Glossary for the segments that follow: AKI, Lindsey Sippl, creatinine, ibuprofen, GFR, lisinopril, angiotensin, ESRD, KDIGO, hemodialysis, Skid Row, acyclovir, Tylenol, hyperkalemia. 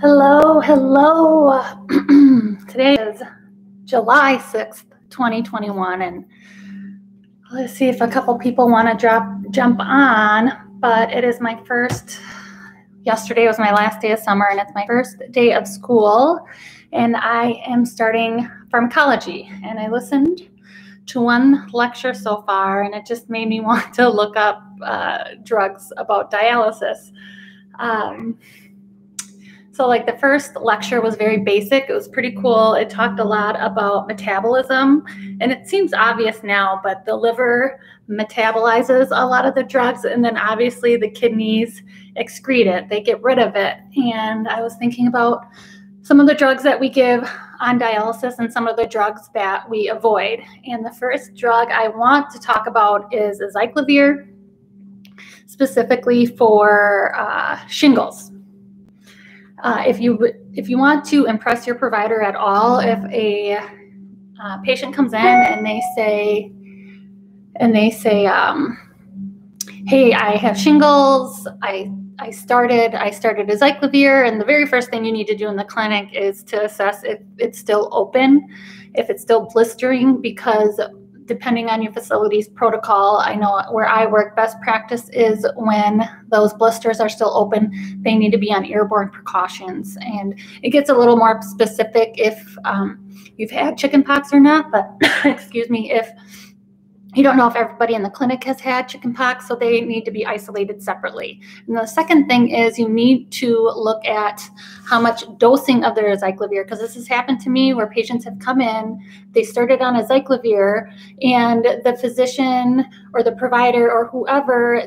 Hello. Today is July 6th, 2021, and let's see if a couple people want to jump on, but it is my first, yesterday was my last day of summer, and it's my first day of school, and I am starting pharmacology, and I listened to one lecture so far, and it just made me want to look up drugs about dialysis. So like the first lecture was very basic. It was pretty cool. It talked a lot about metabolism, and it seems obvious now, but the liver metabolizes a lot of the drugs, and then obviously the kidneys excrete it. They get rid of it. And I was thinking about some of the drugs that we give on dialysis and some of the drugs that we avoid. And the first drug I want to talk about is acyclovir, specifically for shingles. If you want to impress your provider at all, if a patient comes in and they say, "Hey, I have shingles. I started acyclovir," and the very first thing you need to do in the clinic is to assess if it's still open, if it's still blistering, because depending on your facility's protocol, I know where I work, best practice is when those blisters are still open, they need to be on airborne precautions. And it gets a little more specific if you've had chickenpox or not, but excuse me, if you don't know if everybody in the clinic has had chickenpox, so they need to be isolated separately. And the second thing is you need to look at how much dosing of their acyclovir, because this has happened to me where patients have come in, they started on acyclovir, and the physician or the provider or whoever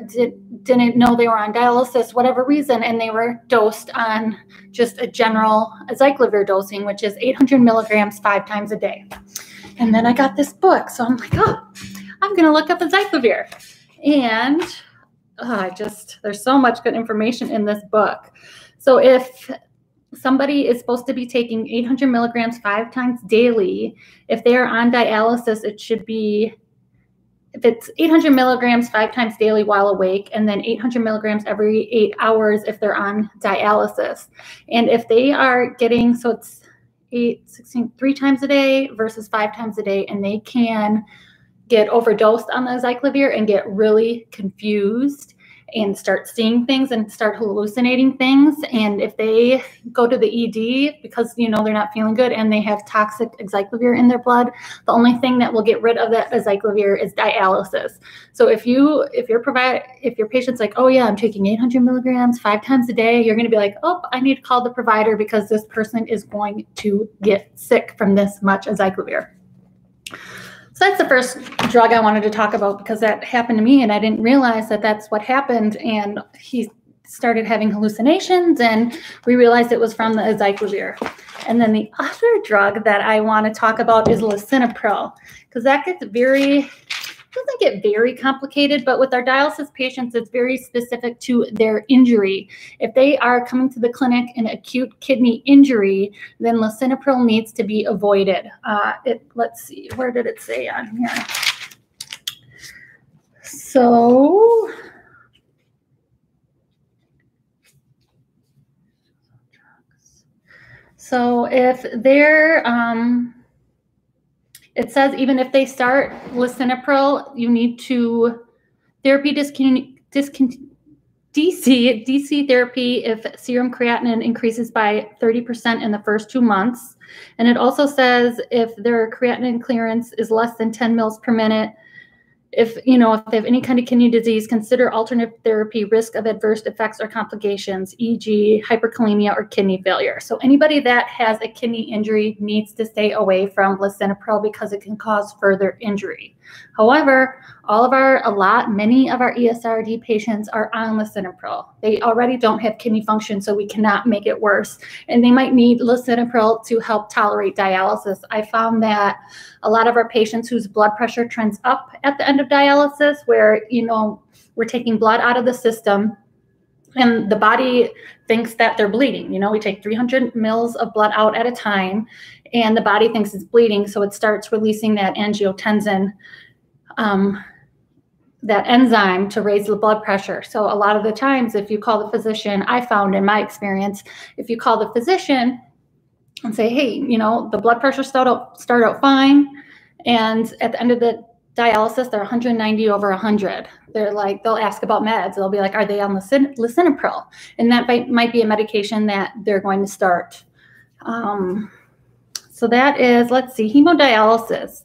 didn't know they were on dialysis, whatever reason, and they were dosed on just a general acyclovir dosing, which is 800 milligrams 5 times a day. And then I got this book, so I'm like, oh, I'm going to look up acyclovir. And there's so much good information in this book. So if somebody is supposed to be taking 800 milligrams 5 times daily, if they are on dialysis, it should be, if it's 800 milligrams 5 times daily while awake, and then 800 milligrams every 8 hours if they're on dialysis. And if they are getting, so it's 3 times a day versus 5 times a day, and they can get overdosed on the acyclovir and get really confused and start seeing things and start hallucinating things. And if they go to the ED because, you know, they're not feeling good and they have toxic acyclovir in their blood, the only thing that will get rid of that acyclovir is dialysis. So if your patient's like, oh yeah, I'm taking 800 milligrams 5 times a day, you're going to be like, oh, I need to call the provider because this person is going to get sick from this much acyclovir. So that's the first drug I wanted to talk about because that happened to me and I didn't realize that that's what happened. And he started having hallucinations and we realized it was from the acyclovir. And then the other drug that I want to talk about is lisinopril, because that gets very, doesn't get very complicated, but with our dialysis patients, it's very specific to their injury. If they are coming to the clinic in acute kidney injury, then lisinopril needs to be avoided. Let's see, where did it say on here? So, if they're, it says even if they start lisinopril, you need to DC therapy if serum creatinine increases by 30% in the first 2 months. And it also says if their creatinine clearance is less than 10 mils per minute, if they have any kind of kidney disease, consider alternative therapy, risk of adverse effects or complications, e.g. hyperkalemia or kidney failure. So anybody that has a kidney injury needs to stay away from lisinopril because it can cause further injury. However, many of our ESRD patients are on lisinopril. They already don't have kidney function, so we cannot make it worse. And they might need lisinopril to help tolerate dialysis. I found that a lot of our patients whose blood pressure trends up at the end of dialysis, where, you know, we're taking blood out of the system and the body thinks that they're bleeding. You know, we take 300 mils of blood out at a time and the body thinks it's bleeding. So it starts releasing that angiotensin that enzyme to raise the blood pressure. So a lot of the times, if you call the physician, I found in my experience, if you call the physician and say, hey, you know, the blood pressure started out fine, and at the end of the dialysis, they're 190 over 100. They're like, they'll ask about meds. They'll be like, are they on lisinopril? And that might be a medication that they're going to start. So that is, let's see, hemodialysis,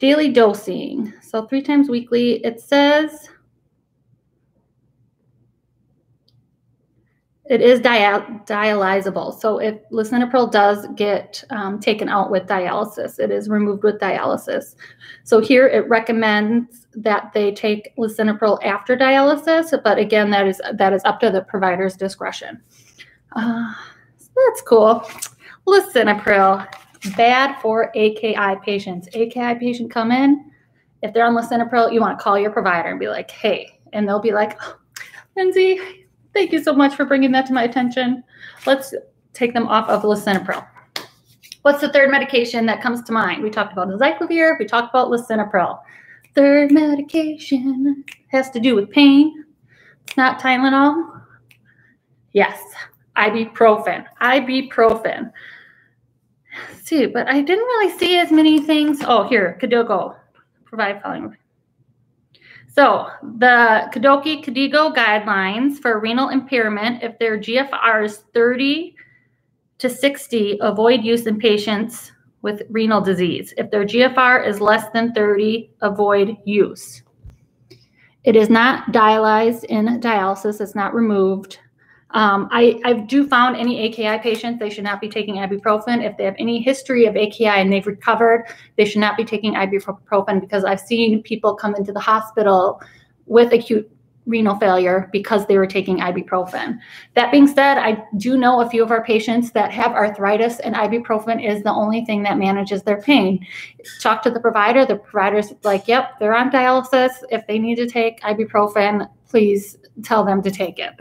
daily dosing. So 3 times weekly, it says it is dialyzable. So if lisinopril does get taken out with dialysis, it is removed with dialysis. So here it recommends that they take lisinopril after dialysis, but again, that is up to the provider's discretion. So that's cool. Lisinopril, bad for AKI patients. AKI patient come in, if they're on lisinopril, you want to call your provider and be like, hey, and they'll be like, oh, Lindsey, thank you so much for bringing that to my attention. Let's take them off of lisinopril. What's the third medication that comes to mind? We talked about acyclovir. We talked about lisinopril. Third medication has to do with pain. It's not Tylenol. Yes, ibuprofen. Ibuprofen. Let's see, but I didn't really see as many things. Oh, here, KDIGO. Provide following. So the KDIGO guidelines for renal impairment, if their GFR is 30 to 60, avoid use in patients with renal disease. If their GFR is less than 30, avoid use. It is not dialyzed in dialysis. It's not removed. I do found any AKI patients, they should not be taking ibuprofen. If they have any history of AKI and they've recovered, they should not be taking ibuprofen, because I've seen people come into the hospital with acute renal failure because they were taking ibuprofen. That being said, I do know a few of our patients that have arthritis, and ibuprofen is the only thing that manages their pain. Talk to the provider. The provider's like, yep, they're on dialysis. If they need to take ibuprofen, please tell them to take it.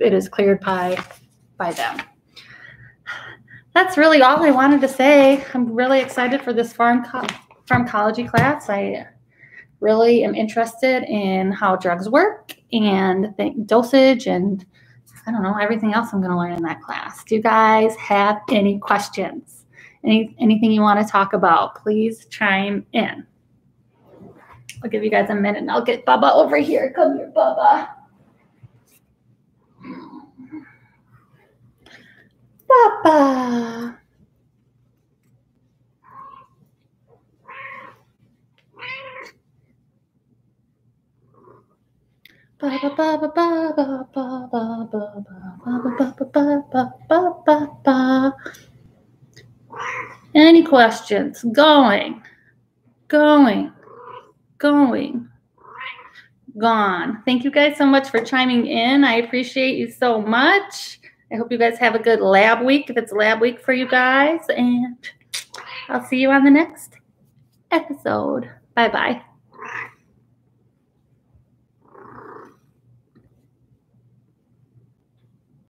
It is cleared by them. That's really all I wanted to say. I'm really excited for this pharmacology class. I really am interested in how drugs work and the dosage and, I don't know, everything else I'm going to learn in that class. Do you guys have any questions? Anything you want to talk about, please chime in. I'll give you guys a minute and I'll get Bubba over here. Come here, Bubba. Papa. Any questions? Going. Gone. Thank you guys so much for chiming in. I appreciate you so much. I hope you guys have a good lab week, if it's lab week for you guys, and I'll see you on the next episode. Bye-bye.